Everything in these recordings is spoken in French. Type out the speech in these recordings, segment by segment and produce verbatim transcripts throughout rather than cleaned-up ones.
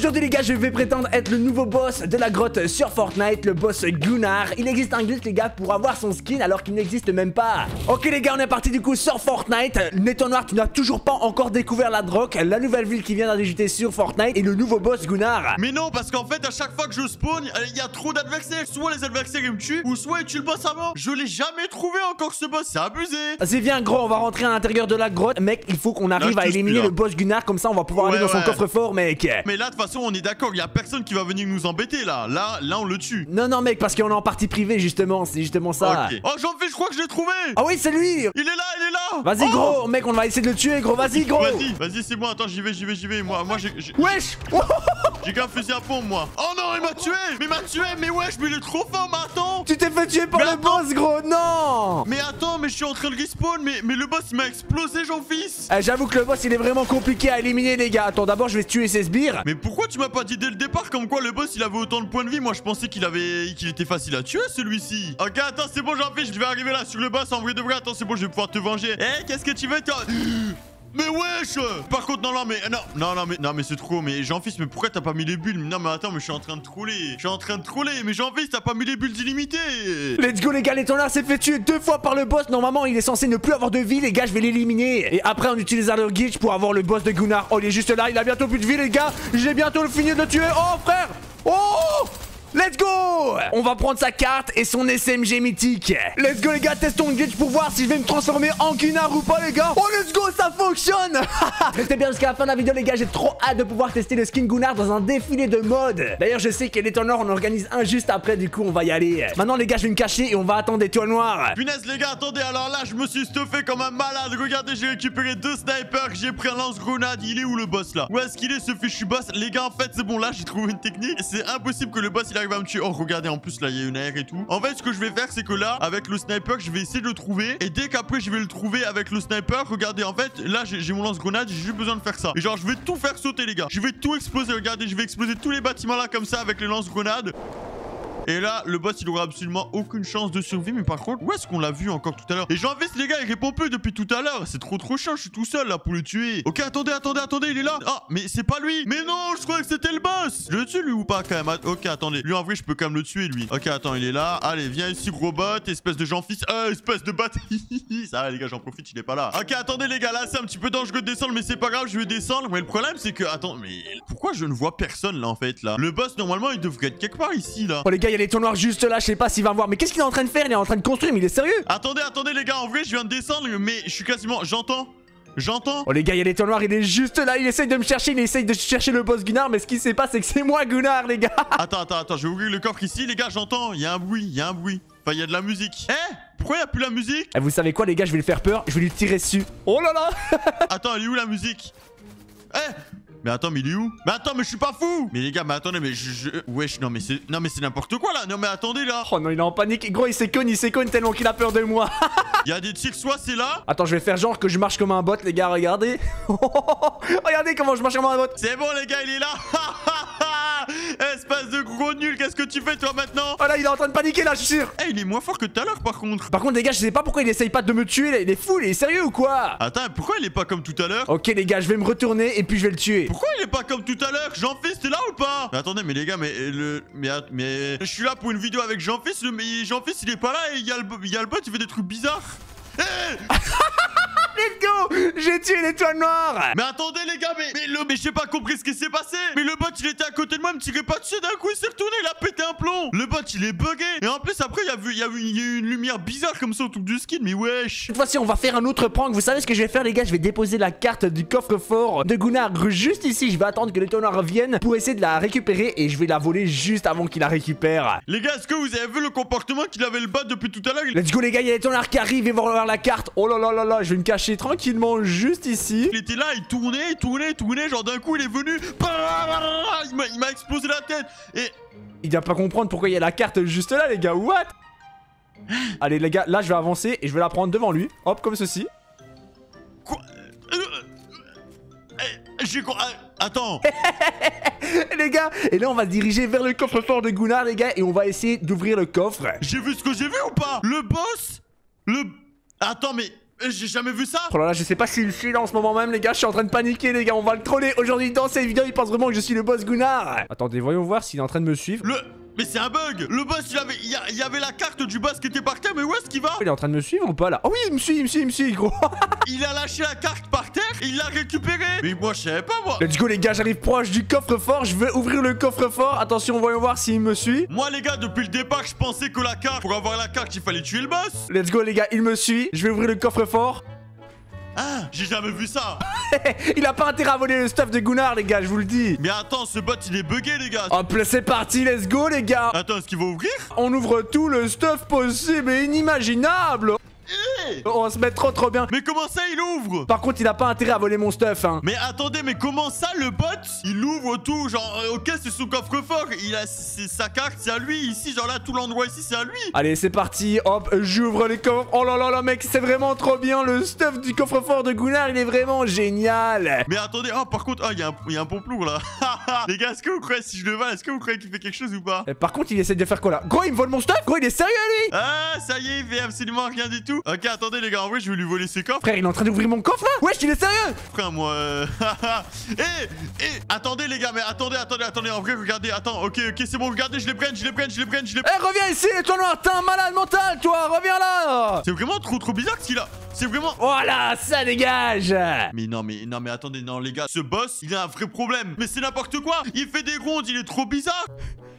Aujourd'hui les gars, je vais prétendre être le nouveau boss de la grotte sur Fortnite, le boss Gunnar. Il existe un glitch les gars pour avoir son skin alors qu'il n'existe même pas. Ok les gars, on est parti du coup sur Fortnite. Neton Noir, tu n'as toujours pas encore découvert la drogue, la nouvelle ville qui vient d'ajouter sur Fortnite et le nouveau boss Gunnar. Mais non, parce qu'en fait à chaque fois que je spawn, il y a trop d'adversaires. Soit les adversaires ils me tuent, ou soit ils tuent le boss avant. Je l'ai jamais trouvé encore ce boss, c'est abusé. Vas-y viens gros, on va rentrer à l'intérieur de la grotte. Mec, il faut qu'on arrive là, à éliminer le boss Gunnar, comme ça on va pouvoir ouais, aller dans ouais. son coffre-fort mec. Mais là de toute façon on est d'accord, il y a personne qui va venir nous embêter là. Là, là on le tue. Non non mec, parce qu'on est en partie privée justement, c'est justement ça. Okay. Oh Jean-Fils, je crois que je l'ai trouvé. Ah oui c'est lui. Il est là, il est là. Vas-y oh gros, mec on va essayer de le tuer gros, vas-y gros. Vas-y, vas-y c'est moi, attends j'y vais, j'y vais, j'y vais. Moi, moi j'ai... Wesh. J'ai qu'un fusil à pompe moi. Oh non il m'a tué, mais il m'a tué, mais wesh, mais il est trop fort maintenant. Tu t'es fait tuer par mais le attends. boss gros, non. Mais attends, mais je suis en train de respawn, mais, mais le boss il m'a explosé Jean-Fils. Eh, j'avoue que le boss il est vraiment compliqué à éliminer les gars. Attends d'abord je vais tuer ces sbires. Mais pourquoi tu m'as pas dit dès le départ comme quoi le boss il avait autant de points de vie? Moi je pensais qu'il avait qu'il était facile à tuer celui-ci. Ok attends c'est bon Jean-Fils, je vais arriver là sur le boss en vrai de vrai. Attends c'est bon, je vais pouvoir te venger. Eh qu'est-ce que tu veux toi? Mais wesh! Par contre, non, non, mais. Non, non, non, mais, non, mais c'est trop. Mais Jean-Fils, mais pourquoi t'as pas mis les bulles? Non, mais attends, mais je suis en train de troller. Je suis en train de troller. Mais Jean-Fils, t'as pas mis les bulles illimitées. Let's go, les gars, les tonnerres s'est fait tuer deux fois par le boss. Normalement, il est censé ne plus avoir de vie, les gars. Je vais l'éliminer. Et après, on utilisera le glitch pour avoir le boss de Gunnar. Oh, il est juste là. Il a bientôt plus de vie, les gars. J'ai bientôt fini de le tuer. Oh, frère! Oh! Let's go! On va prendre sa carte et son S M G mythique. Let's go les gars, testons le glitch pour voir si je vais me transformer en Gunnar ou pas les gars. Oh let's go, ça fonctionne. Restez bien jusqu'à la fin de la vidéo les gars, j'ai trop hâte de pouvoir tester le skin Gunnar dans un défilé de mode. D'ailleurs je sais qu'elle est en or, on organise un juste après, du coup on va y aller. Maintenant les gars, je vais me cacher et on va attendre Étoile Noire. Punaise les gars, attendez, alors là je me suis stuffé comme un malade. Regardez, j'ai récupéré deux snipers, j'ai pris un lance-grenade. Il est où le boss là? Où est-ce qu'il est ce fichu boss? Les gars en fait c'est bon, là j'ai trouvé une technique. C'est impossible que le boss il va me tuer. Oh regardez, en plus là il y a une aire et tout. En fait ce que je vais faire c'est que là avec le sniper je vais essayer de le trouver, et dès qu'après je vais le trouver avec le sniper, regardez en fait là j'ai mon lance-grenade, j'ai juste besoin de faire ça et genre je vais tout faire sauter les gars, je vais tout exploser. Regardez, je vais exploser tous les bâtiments là comme ça avec les lance-grenades. Et là le boss il aura absolument aucune chance de survie. Mais par contre où est-ce qu'on l'a vu encore tout à l'heure? Et Jean-Fils les gars il répond plus depuis tout à l'heure. C'est trop trop chiant, je suis tout seul là pour le tuer. Ok attendez, attendez, attendez, il est là. Ah mais c'est pas lui. Mais non, je croyais que c'était le boss. Je le tue lui ou pas quand même? Ok attendez, lui en vrai je peux quand même le tuer lui. Ok attends, il est là. Allez viens ici gros bot, espèce de Jean-Fils. Euh espèce de bat. Ça va les gars, j'en profite, il est pas là. Ok attendez les gars, là c'est un petit peu dangereux de descendre, mais c'est pas grave, je vais descendre. Mais le problème c'est que, attends, mais pourquoi je ne vois personne là en fait là? Le boss normalement il devrait être quelque part ici là. Oh, les gars, il y a l'étoile noire juste là, je sais pas s'il va me voir. Mais qu'est-ce qu'il est en train de faire? Il est en train de construire, mais il est sérieux? Attendez, attendez les gars, en vrai je viens de descendre, mais je suis quasiment... J'entends J'entends Oh les gars, il y a l'étoile noire, il est juste là, il essaye de me chercher, il essaye de chercher le boss Gunnar. Mais ce qui se passe c'est que c'est moi Gunnar les gars. Attends, attends, attends, je vais ouvrir le coffre ici les gars, j'entends, il y a un bruit, il y a un bruit. Enfin il y a de la musique. Eh, pourquoi il y a plus la musique? Eh, vous savez quoi les gars, je vais le faire peur, je vais lui tirer dessus. Oh là là. Attends, elle est où la musique? Eh, mais attends, mais il est où? Mais attends, mais je suis pas fou. Mais les gars, mais attendez, mais je... je... Wesh, non mais c'est... Non mais c'est n'importe quoi là. Non mais attendez là. Oh non, il est en panique. Gros, il s'éconne, il s'éconne tellement qu'il a peur de moi. Il y a des tirs, soit c'est là. Attends, je vais faire genre que je marche comme un bot, les gars, regardez. Regardez comment je marche comme un bot. C'est bon les gars, il est là. Espèce de gros nul, qu'est-ce que tu fais toi maintenant? Oh là, il est en train de paniquer là, je suis sûr. Eh, hey, il est moins fort que tout à l'heure par contre. Par contre les gars, je sais pas pourquoi il essaye pas de me tuer là. Il est fou, il est sérieux ou quoi? Attends, pourquoi il est pas comme tout à l'heure? Ok les gars, je vais me retourner et puis je vais le tuer. Pourquoi il est pas comme tout à l'heure? Jean-Fils, t'es là ou pas? Mais attendez, mais les gars, mais le... Mais, mais... Je suis là pour une vidéo avec Jean-Fils, mais Jean-Fils il est pas là et il y a le, il y a le bot, il fait des trucs bizarres. Hey. Let's go! J'ai tué l'étoile noire! Mais attendez les gars, mais, mais le mais j'ai pas compris ce qui s'est passé! Mais le bot il était à côté de moi, il me tirait pas dessus, d'un coup il s'est retourné, il a pété un plomb! Le bot il est bugué! Et en plus après il y a vu il y a eu, il y a eu une lumière bizarre comme ça autour du skin, mais wesh! Cette fois-ci on va faire un autre prank. Vous savez ce que je vais faire les gars? Je vais déposer la carte du coffre-fort de Gunnar juste ici. Je vais attendre que l'étoile noire revienne pour essayer de la récupérer et je vais la voler juste avant qu'il la récupère. Les gars, est-ce que vous avez vu le comportement qu'il avait le bot depuis tout à l'heure? Let's go les gars, il y a l'étoile noire qui arrive et va voir la carte. Oh là là là là, je vais me cacher tranquillement juste ici. Il était là, il tournait, il tournait, il tournait, genre d'un coup il est venu, il m'a explosé la tête et... Il vient pas comprendre pourquoi il y a la carte juste là les gars, what? Allez les gars, là je vais avancer et je vais la prendre devant lui, hop comme ceci. Quoi? J'ai quoi? Attends. Les gars, et là on va se diriger vers le coffre-fort de Gunnar les gars, et on va essayer d'ouvrir le coffre. J'ai vu ce que j'ai vu ou pas? Le boss? Le... Attends mais... J'ai jamais vu ça. Oh là là, je sais pas s'il me suit là en ce moment même, les gars. Je suis en train de paniquer, les gars. On va le troller aujourd'hui dans cette vidéo. Il pense vraiment que je suis le boss Gunnar. Attendez, voyons voir s'il est en train de me suivre. Le... Mais c'est un bug. Le boss, il avait... il y, a... il y avait la carte du boss qui était par terre. Mais où est-ce qu'il va? Il est en train de me suivre ou pas là? Oh oui, il me suit, il me suit, il me suit, gros. Il a lâché la carte par terre. Il l'a récupérée. Mais moi, je savais pas, moi. Let's go, les gars. J'arrive proche du coffre-fort. Je vais ouvrir le coffre-fort. Attention, voyons voir s'il me suit. Moi, les gars, depuis le départ, je pensais que la carte... Pour avoir la carte, il fallait tuer le boss. Let's go, les gars. Il me suit. Je vais ouvrir le coffre-fort. Ah, j'ai jamais vu ça. Il a pas intérêt à voler le stuff de Gunnar, les gars, je vous le dis. Mais attends, ce bot il est bugué, les gars. Hop, c'est parti, let's go, les gars. Attends, est-ce qu'il va ouvrir? On ouvre tout le stuff possible et inimaginable. On va se mettre trop trop bien. Mais comment ça il ouvre? Par contre il a pas intérêt à voler mon stuff hein. Mais attendez, mais comment ça le bot il ouvre tout? Genre euh, ok, c'est sous coffre-fort. Il a sa carte, c'est à lui ici. Genre là tout l'endroit ici c'est à lui. Allez c'est parti. Hop, j'ouvre les coffres. Oh là là là mec, c'est vraiment trop bien. Le stuff du coffre-fort de Gunnar il est vraiment génial. Mais attendez, oh par contre, oh il y, y a un pomplou là. Les gars, est-ce que vous croyez si je le vole? Est-ce que vous croyez qu'il fait quelque chose ou pas? Et par contre il essaie de faire quoi là? Gros il me vole mon stuff. Gros il est sérieux lui. Ah ça y est, il fait absolument rien du tout. Ok, attendez les gars, en vrai je vais lui voler ses coffres. Frère, il est en train d'ouvrir mon coffre là. Wesh, il est sérieux. Frère, moi... Euh... eh, eh, attendez les gars, mais attendez, attendez, attendez, en vrai, regardez, attends, ok, ok, c'est bon, regardez, je les prenne, je les prenne, je les prenne, je les prenne. Eh, reviens ici, l'étoile noire, t'es un malade mental, toi, reviens là. C'est vraiment trop, trop bizarre ce qu'il a... C'est vraiment... Voilà, ça dégage. Mais non, mais non, mais attendez, non les gars, ce boss, il a un vrai problème. Mais c'est n'importe quoi, il fait des rondes, il est trop bizarre.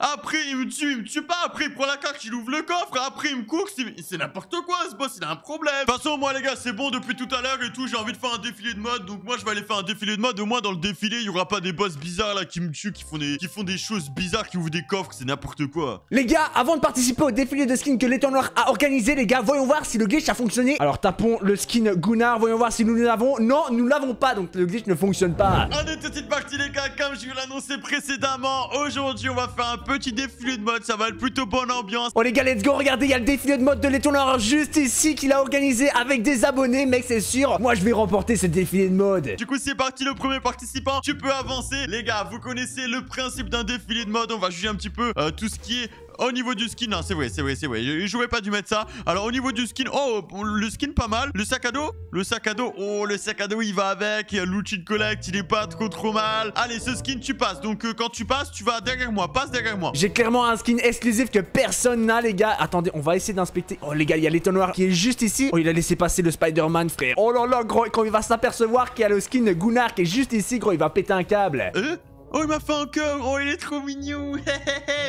Après, il me tue, il me tue pas. Après, il prend la carte, il ouvre le coffre. Après, il me court. C'est n'importe quoi, ce boss. Il a un problème. De toute façon, moi, les gars, c'est bon depuis tout à l'heure et tout. J'ai envie de faire un défilé de mode. Donc, moi, je vais aller faire un défilé de mode. Au moins, dans le défilé, il y aura pas des boss bizarres là qui me tuent, qui font des, qui font des choses bizarres, qui ouvrent des coffres. C'est n'importe quoi. Les gars, avant de participer au défilé de skin que l'étoile noire a organisé, les gars, voyons voir si le glitch a fonctionné. Alors, tapons le skin Gunnar. Voyons voir si nous l'avons. Non, nous l'avons pas. Donc, le glitch ne fonctionne pas. On est toute une partie, les gars. Comme je vous l'annonçais précédemment, aujourd'hui, on va faire un petit défilé de mode, ça va être plutôt bonne ambiance. Oh les gars, let's go, regardez, il y a le défilé de mode de l'étoile noire juste ici qu'il a organisé avec des abonnés, mec, c'est sûr. Moi, je vais remporter ce défilé de mode. Du coup, c'est parti, le premier participant, tu peux avancer. Les gars, vous connaissez le principe d'un défilé de mode, on va juger un petit peu euh, tout ce qui est... Au niveau du skin, non, c'est vrai, c'est vrai, c'est vrai. Je n'aurais pas dû mettre ça. Alors, au niveau du skin, oh, le skin pas mal. Le sac à dos, le sac à dos, oh, le sac à dos, il va avec. L'outil de collecte, il est pas trop trop mal. Allez, ce skin, tu passes. Donc, euh, quand tu passes, tu vas derrière moi. Passe derrière moi. J'ai clairement un skin exclusif que personne n'a, les gars. Attendez, on va essayer d'inspecter. Oh, les gars, il y a l'étoile noire qui est juste ici. Oh, il a laissé passer le Spider-Man, frère. Oh là là, gros, quand il va s'apercevoir qu'il y a le skin Gunnar qui est juste ici, gros, il va péter un câble. Euh Oh, il m'a fait un cœur. Oh, il est trop mignon.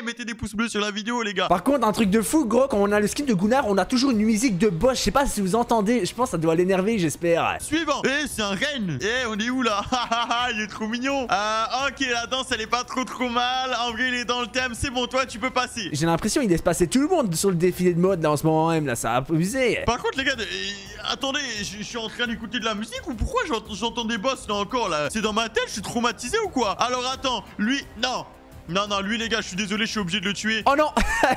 Mettez des pouces bleus sur la vidéo, les gars. Par contre, un truc de fou, gros, quand on a le skin de Gunnar, on a toujours une musique de boss. Je sais pas si vous entendez. Je pense que ça doit l'énerver, j'espère. Suivant. Eh, c'est un renne. Eh, on est où là? Il est trop mignon. Euh, ok, la danse, elle est pas trop trop mal. En vrai, il est dans le thème. C'est bon, toi, tu peux passer. J'ai l'impression qu'il laisse passer tout le monde sur le défilé de mode là en ce moment même. Là, ça a abusé. Par contre, les gars, de... attendez, je suis en train d'écouter de la musique ou pourquoi j'entends des boss là encore là? C'est dans ma tête, je suis traumatisé ou quoi? Alors, attends, lui, non. Non, non, lui, les gars, je suis désolé, je suis obligé de le tuer. Oh non.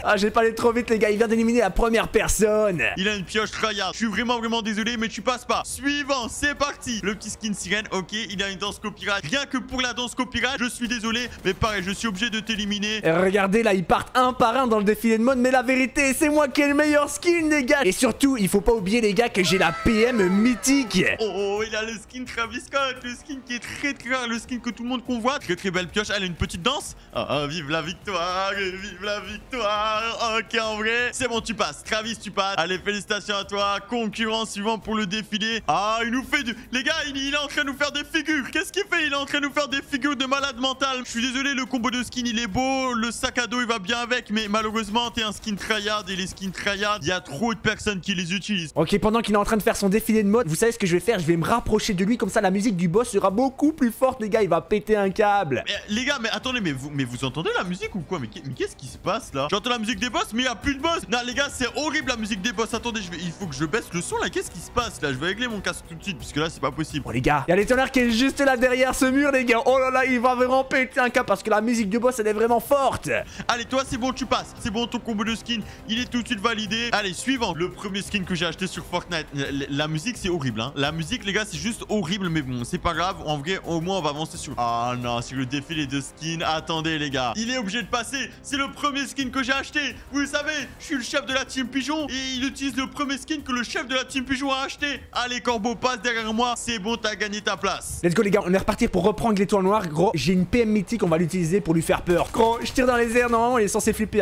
Ah, j'ai parlé trop vite, les gars. Il vient d'éliminer la première personne. Il a une pioche tryhard. Je suis vraiment, vraiment désolé, mais tu passes pas. Suivant, c'est parti. Le petit skin sirène, ok. Il a une danse copyright. Rien que pour la danse copyright, je suis désolé, mais pareil, je suis obligé de t'éliminer. Regardez, là, ils partent un par un dans le défilé de mode, mais la vérité, c'est moi qui ai le meilleur skin, les gars. Et surtout, il faut pas oublier, les gars, que j'ai la P M mythique. Oh, oh, il a le skin Travis Scott, le skin qui est très, très rare, le skin que tout le monde convoite. Très, très belle pioche. Elle a une petite danse. Oh. Ah, vive la victoire, vive la victoire. Ok, en vrai, c'est bon, tu passes. Travis, tu passes. Allez, félicitations à toi. Concurrent suivant pour le défilé. Ah, il nous fait du... Les gars, il, il est en train de nous faire des figures. Qu'est-ce qu'il fait? Il est en train de nous faire des figures de malade mental. Je suis désolé, le combo de skin, il est beau. Le sac à dos, il va bien avec. Mais malheureusement, t'es un skin tryhard. Et les skins tryhard, il y a trop de personnes qui les utilisent. Ok, pendant qu'il est en train de faire son défilé de mode, vous savez ce que je vais faire? Je vais me rapprocher de lui. Comme ça, la musique du boss sera beaucoup plus forte, les gars. Il va péter un câble. Mais, les gars, mais attendez, mais vous... Mais vous entendez la musique ou quoi? Mais qu'est-ce qui se passe là? J'entends la musique des boss, mais il n'y a plus de boss. Non, les gars, c'est horrible la musique des boss. Attendez, je vais... il faut que je baisse le son là. Qu'est-ce qui se passe là? Je vais régler mon casque tout de suite, puisque là, c'est pas possible. Bon, les gars, il y a l'étoile noire qui est juste là derrière ce mur, les gars. Oh là là, il va vraiment péter un cap parce que la musique du boss, elle est vraiment forte. Allez, toi, c'est bon, tu passes. C'est bon, ton combo de skin, il est tout de suite validé. Allez, suivant. Le premier skin que j'ai acheté sur Fortnite. La musique, c'est horrible, hein. La musique, les gars, c'est juste horrible, mais bon, c'est pas grave. En vrai, au moins, on va avancer sur. Ah non, sur le défilé de skin. Attendez. les gars. Il est obligé de passer. C'est le premier skin que j'ai acheté. Vous le savez, je suis le chef de la team pigeon et il utilise le premier skin que le chef de la team pigeon a acheté. Allez, corbeau, passe derrière moi. C'est bon, t'as gagné ta place. Let's go, les gars. On est reparti pour reprendre l'étoile noire. Gros, j'ai une P M mythique. On va l'utiliser pour lui faire peur. Gros, je tire dans les airs. Normalement, il est censé flipper.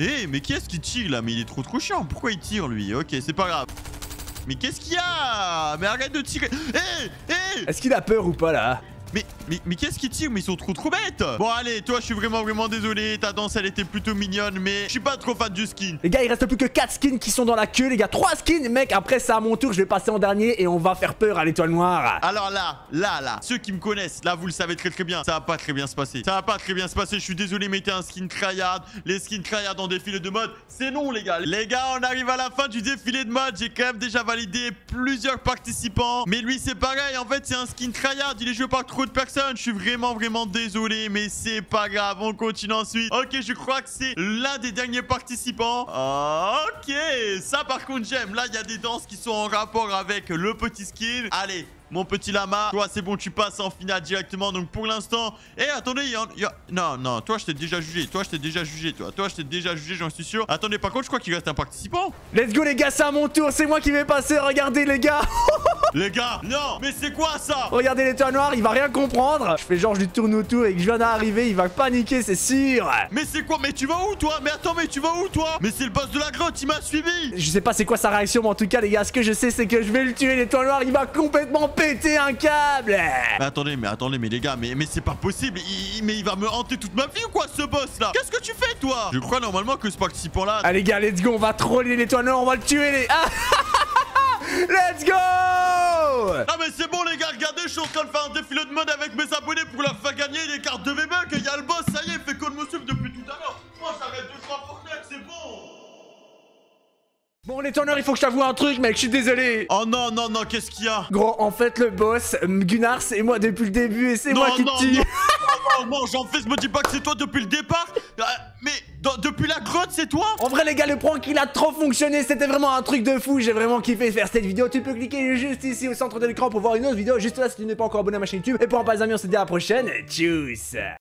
Eh, hey, mais qui est-ce qui tire là? Mais il est trop trop chiant. Pourquoi il tire lui? Ok, c'est pas grave. Mais qu'est-ce qu'il y a? Mais arrête de tirer. Hey, hey. Est-ce qu'il a peur ou pas là? Mais, mais, mais qu'est-ce qu'ils tirent? Mais ils sont trop trop bêtes. Bon allez, toi je suis vraiment vraiment désolé. Ta danse elle était plutôt mignonne, mais je suis pas trop fan du skin. Les gars, il reste plus que quatre skins qui sont dans la queue. Les gars, trois skins. Mec, après ça à mon tour, je vais passer en dernier et on va faire peur à l'étoile noire. Alors là, là, là, ceux qui me connaissent, là vous le savez très très bien, ça va pas très bien se passer. Ça va pas très bien se passer, je suis désolé, mettez un skin tryhard. Les skins tryhard en défilé de mode, c'est non les gars. Les gars, on arrive à la fin du défilé de mode. J'ai quand même déjà validé plusieurs participants. Mais lui c'est pareil, en fait c'est un skin tryhard. Il est joué par trop de personnes, je suis vraiment vraiment désolé, mais c'est pas grave, on continue ensuite. Ok, je crois que c'est l'un des derniers participants. Ok, ça par contre j'aime, là il y a des danses qui sont en rapport avec le petit skill. Allez, mon petit lama, toi c'est bon, tu passes en finale directement. Donc pour l'instant, et attendez, il y a, il y a... non non, toi je t'ai déjà jugé, toi je t'ai déjà jugé, toi, toi je t'ai déjà jugé, j'en suis sûr. Attendez, par contre je crois qu'il reste un participant. Let's go les gars, c'est à mon tour, c'est moi qui vais passer. Regardez les gars. Les gars, non, mais c'est quoi ça? Regardez l'étoile noire, il va rien comprendre. Je fais genre je lui tourne autour et que je viens d'arriver, il va paniquer, c'est sûr. Mais c'est quoi? Mais tu vas où toi? Mais attends, mais tu vas où toi? Mais c'est le boss de la grotte, il m'a suivi. Je sais pas c'est quoi sa réaction, mais en tout cas les gars, ce que je sais c'est que je vais le tuer l'étoile noire, il va complètement péter un câble. Mais attendez, mais attendez, mais les gars, mais, mais c'est pas possible. Il, mais il va me hanter toute ma vie ou quoi ce boss là? Qu'est-ce que tu fais toi? Je crois normalement que ce participant là... Allez les gars, let's go, on va troller l'étoile noire, on va le tuer les... Let's go! Ah mais c'est bon les gars, regardez, je suis en train de faire un défilé de mode avec mes abonnés pour leur faire gagner les cartes de V-Buck. Il y a le boss, ça y est, il fait qu'on me suive depuis tout à l'heure. Moi ça va être deux fois Fortnite, c'est bon. Bon les tourneurs, il faut que je t'avoue un truc mec, je suis désolé. Oh non non non, qu'est-ce qu'il y a? Gros, en fait le boss, Gunnar, c'est moi depuis le début et c'est moi qui te tue. Non non non, Jean-Fils, me dis pas que c'est toi depuis le départ. Mais... depuis la grotte, c'est toi? En vrai, les gars, le prank, il a trop fonctionné. C'était vraiment un truc de fou. J'ai vraiment kiffé faire cette vidéo. Tu peux cliquer juste ici au centre de l'écran pour voir une autre vidéo. Juste là, si tu n'es pas encore abonné à ma chaîne YouTube. Et pour en parler, les amis, on se dit à la prochaine. Tchuss!